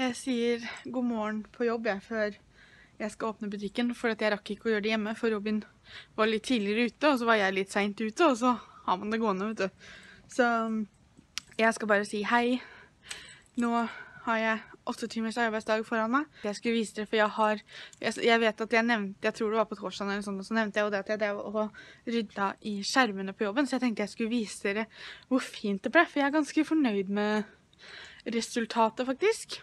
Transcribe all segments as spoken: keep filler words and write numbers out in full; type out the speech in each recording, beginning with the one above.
Jeg sier god morgen på jobb jeg, før jeg skal åpne butikken, for at jeg rakk ikke å gjøre det hjemme, for Robin var litt tidligere ute, og så var jeg litt sent ute, og så har man det gående, vet du. Så jeg skal bare si hei. Nå har jeg åtte timers arbeidsdag foran meg. Jeg skulle vise dere, for jeg har, jeg, jeg vet at jeg nevnte, jeg tror det var på torsdagen eller sånn, og så nevnte jeg jo det at jeg drev og rydda i skjermene på jobben, så jeg tenkte jeg skulle vise dere hvor fint det ble, for jeg er ganske fornøyd med resultatet, faktisk.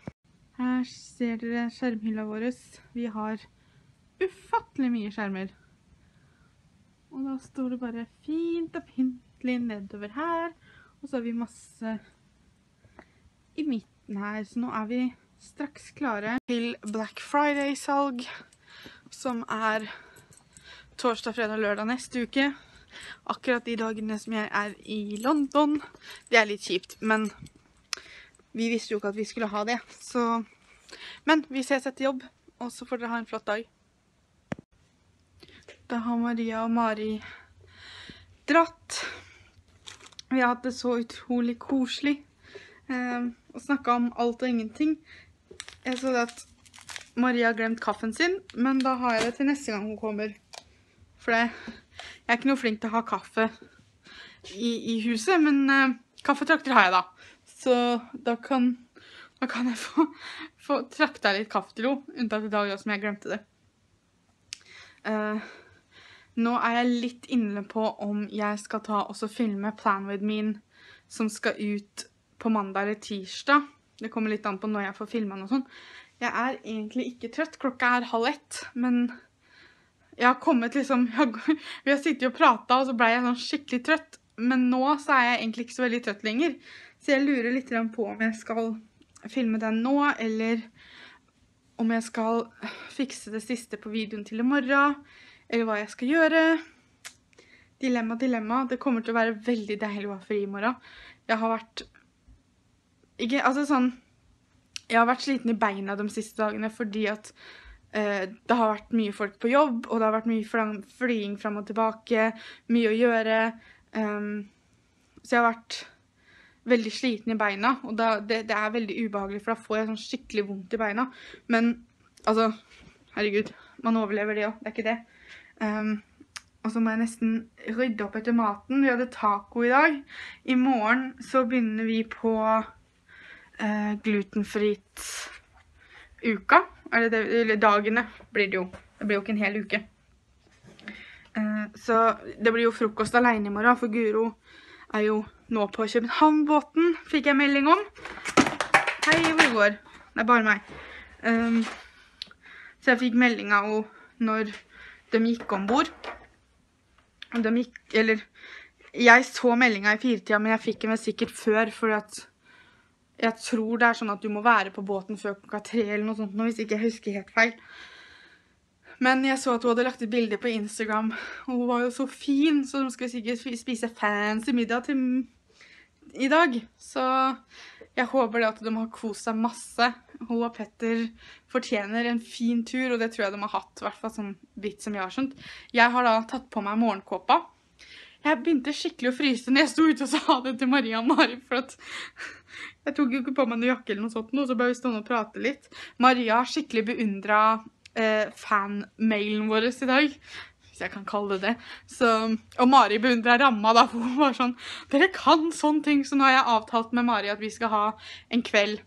Her ser dere skjermhylla vår. Vi har ufattelig mye skjermer. Og da står det bare fint og pyntelig nedover her. Og så har vi masse i midten her. Så nå er vi straks klare til Black Friday-salg, som er torsdag, fredag og lørdag neste uke. Akkurat de dagene som jeg er i London. Det er litt kjipt, men vi visste jo ikke at vi skulle ha det, så... Men vi ses etter jobb, og så får dere ha en flott dag. Da har Maria og Mari dratt. Vi har hatt det så utrolig koselig. Eh, og snakket om alt og ingenting. Jeg så at Maria har glemt kaffen sin, men da har jeg det til neste gang hun kommer. For det, jeg er ikke noe flink til å ha kaffe i, i huset, men eh, kaffetrakter har jeg da. Så da kan, da kan jeg få, få trakta litt kaffe til henne, unntatt i dag som jeg glemte det. Uh, nå er jeg litt inne på om jeg skal ta og filme Plan with meen, som skal ut på mandag eller tirsdag. Det kommer litt an på når jeg får filmen og sånn. Jeg er egentlig ikke trøtt, klokka er halv ett, men jeg har kommet liksom... Jeg, vi har sittet og pratet, og så ble jeg sånn skikkelig trøtt, men nå så er jeg egentlig ikke så veldig trøtt lenger. Så jeg lurer litt på om jeg skal filme den nå, eller om jeg skal fikse det siste på videoen til i morgen, eller hva jeg skal gjøre. Dilemma, dilemma. Det kommer til å være veldig deilig å ha fri i morgen. Jeg har vært... Ikke, altså sånn... Jeg har vært sliten i beina de siste dagene, fordi at eh, det har vært mye folk på jobb, og det har vært mye flying frem og tilbake, mye å gjøre. Um, så jeg har vært... veldig sliten i beina, og da, det, det er veldig ubehagelig, for da får jeg sånn skikkelig vondt i beina. Men, altså, herregud, man overlever det også, det er ikke det. Um, og så må jeg nesten rydde opp etter maten. Vi hadde taco i dag. I morgen så begynner vi på uh, glutenfritt uka, eller, det, eller dagene blir det jo. Det blir jo ikke en hel uke. Uh, så det blir jo frokost alene i morgen, for Guro er jo nå på København-båten, fikk jeg melding om. Hei, hvor går? Det er bare meg. Um, så jeg fikk melding av henne når de gikk ombord. De gikk, eller, jeg så meldingen i firetida, men jeg fikk den sikkert før, for at jeg tror det er sånn at du må være på båten før klokka tre eller noe sånt, hvis ikke jeg husker helt feil. Men jeg så at hun hadde lagt et bilde på Instagram, og hun var jo så fin, så de skulle sikkert spise fancy middag til i dag. Så jeg håper det at de har koset seg masse. Hun og Petter fortjener en fin tur, og det tror jeg de har hatt, i hvert fall sånn vidt som jeg har skjønt. Jeg har da tatt på meg morgenkåpa. Jeg begynte skikkelig å fryse når jeg sto ute og sa det til Maria og Mari, for at jeg tok jo ikke på meg noen jakke eller noe sånt, og så ble vi stående og prate litt. Maria har skikkelig beundret Eh, fan-mailen vår i dag, hvis jeg kan kalle det det. Så, og Mari beundrer ramma da, for hun var sånn, dere kan sånne ting. Så nå har jeg avtalt med Mari at vi skal ha en kveld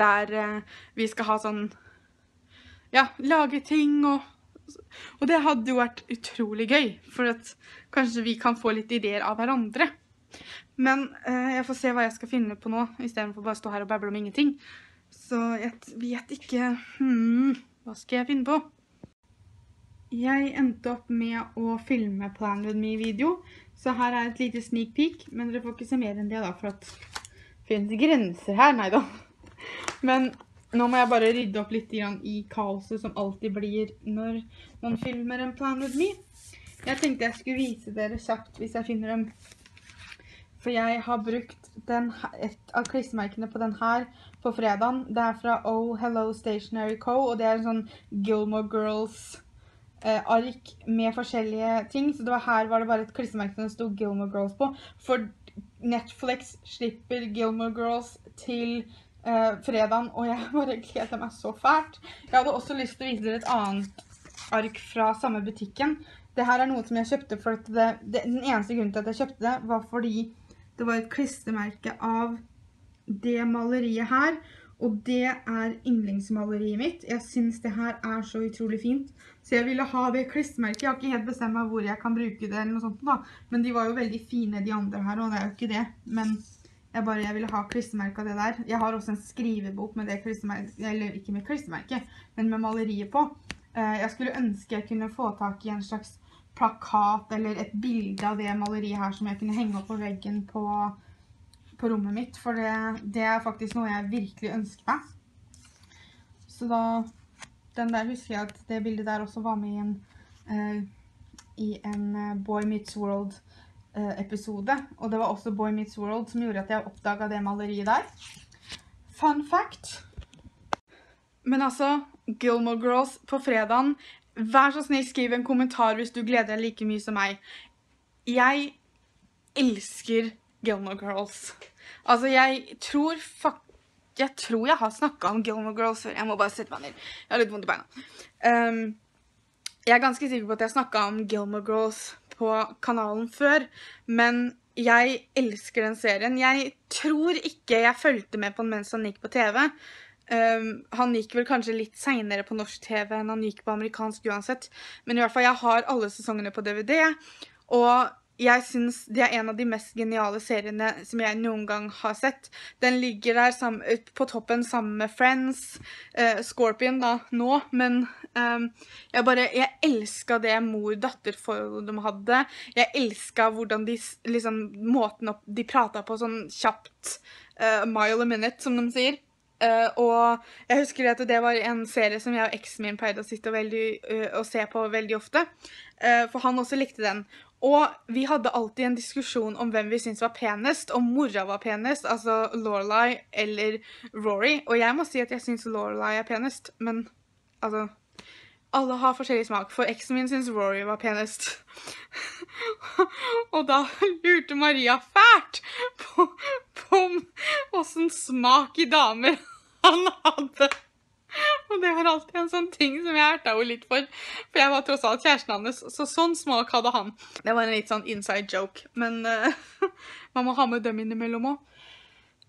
der eh, vi skal ha sånn, ja, lage ting, og, og det hadde jo vært utrolig gøy, for at kanskje vi kan få litt ideer av hverandre. Men eh, jeg får se hva jeg skal finne på nå, i stedet for bare å stå her og bable om ingenting. Så jeg vet ikke, hmm... hva skal jeg finne på? Jeg endte opp med å filme Plan with meen video, så her er et lite sneak peek, men dere får ikke se mer enn det da, for at det finnes grenser her, nei da. Men nå må jeg bare rydde opp litt i kaoset som alltid blir når man filmer en Plan with meen. Jeg tenkte jeg skulle vise dere kjapt hvis jeg finner dem. For jeg har brukt den, et av klistremerkene på den her på fredagen. Det er fra Oh Hello Stationery Co., og det er en sånn Gilmore Girls eh, ark med forskjellige ting. Så det var, her var det bare et klistremerke som stod Gilmore Girls på. For Netflix slipper Gilmore Girls til eh, fredagen, og jeg bare gledet meg så fælt. Jeg hadde også lyst til å vise dere et annet ark fra samme butikken. Det her er noe som jeg kjøpte, for at det, det, den eneste grunnen til at jeg kjøpte det, var fordi det var et klistermerke av det maleriet her, og det er yndlingsmaleriet mitt. Jeg synes det her er så utrolig fint, så jeg ville ha det klistermerket. Jeg har ikke helt bestemt meg hvor jeg kan bruke det eller noe sånt da, men de var jo veldig fine de andre her, og det er jo ikke det, men jeg bare jeg ville ha klistermerket det der. Jeg har også en skrivebok med det klistermerket, eller ikke med klistermerket, men med maleriet på. Jeg skulle ønske jeg kunne få tak i en slags plakat eller et bilde av det maleriet her som jeg kunne henge opp på veggen på, på rommet mitt, for det, det er faktisk noe jeg virkelig ønsker meg. Så da, den der husker jeg at det bildet der også var med i en, eh, i en Boy Meets World eh, episode, og det var også Boy Meets World som gjorde at jeg oppdaget det maleriet der. Fun fact! Men altså, Gilmore Girls på fredagen, vær så snill, skriv en kommentar hvis du gleder deg like mye som meg. Jeg elsker Gilmore Girls. Altså, jeg tror, fuck, jeg tror jeg har snakket om Gilmore Girls før. Jeg må bare sette meg ned. Jeg har litt vondt i beina. Um, jeg er ganske sikker på at jeg snakket om Gilmore Girls på kanalen før, men jeg elsker den serien. Jeg tror ikke jeg fulgte med på den mens han gikk på T V. Um, han gikk vel kanskje litt senere på norsk T V enn han gikk på amerikansk uansett, men i hvert fall jeg har alle sesongene på D V D, og jeg synes det er en av de mest geniale seriene som jeg noen gang har sett. Den ligger der sammen, på toppen sammen med Friends, uh, Scorpion da nå, men um, jeg bare, jeg elsket det mor-datter-forholdet de hadde. Jeg elsket hvordan de, liksom, måten opp, de pratet på sånn kjapt, uh, mile a minute som de sier. Uh, og jeg husker at det var en serie som jeg og eksen min pleide å sitte og, veldig, uh, og se på veldig ofte, uh, for han også likte den. Og vi hadde alltid en diskusjon om hvem vi syntes var penest, om mora var penest, altså Lorelai eller Rory. Og jeg må si at jeg synes Lorelai er penest, men altså, alle har forskjellig smak, for eksen min synes Rory var penest. Og da lurte Maria fælt på, på hvordan smak i damer han hadde. Og det var alltid en sånn ting som jeg hørte jo litt for, for jeg var tross alt kjæresten hans, så sånn smak hadde han. Det var en litt sånn inside joke, men uh, man må ha med dem innimellom også.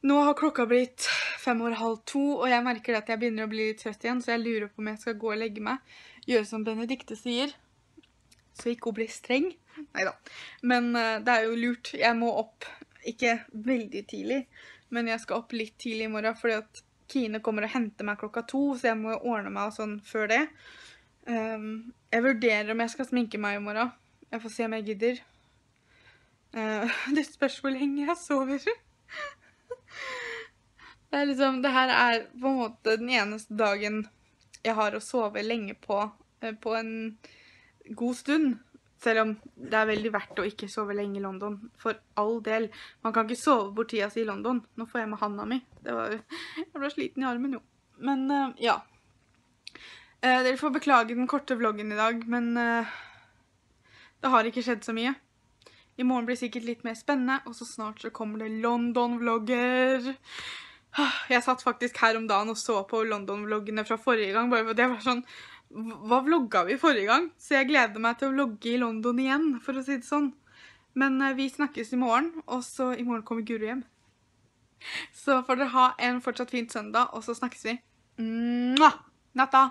Nå har klokka blitt fem og halv to, og jeg merker at jeg begynner å bli trøtt igjen, så jeg lurer på om jeg skal gå og legge meg. Gjøre som Benedikte sier, så ikke hun blir streng. Neida, men uh, det er jo lurt. Jeg må opp, ikke veldig tidlig, men jeg skal opp litt tidlig i morgen, fordi at Kine kommer og henter meg klokka to, så jeg må ordne meg sånn før det. Um, jeg vurderer om jeg skal sminke meg i morgen. Jeg får se om jeg gidder. Uh, det spørs hvor lenge jeg sover. Det er liksom, det her er på en måte den eneste dagen jeg har å sove lenge på, på en god stund. Selv om det er veldig verdt å ikke sove lenge i London, for all del. Man kan ikke sove bort tida si i London. Nå får jeg med handa mi. Det var, jeg ble sliten i armen jo. Men uh, ja. Uh, dere får beklage den korte vloggen i dag, men uh, det har ikke skjedd så mye. I morgen blir det sikkert litt mer spennende, og så snart så kommer det London-vlogger. Jeg satt faktisk her om dagen og så på London-vloggene fra forrige gang, bare for det var sånn, hva vlogget vi forrige gang? Så jeg gleder meg til å vlogge i London igjen, for å si det sånn. Men vi snakkes i morgen, og så i morgen kommer Guro hjem. Så får dere ha en fortsatt fin søndag, og så snakkes vi. Natta!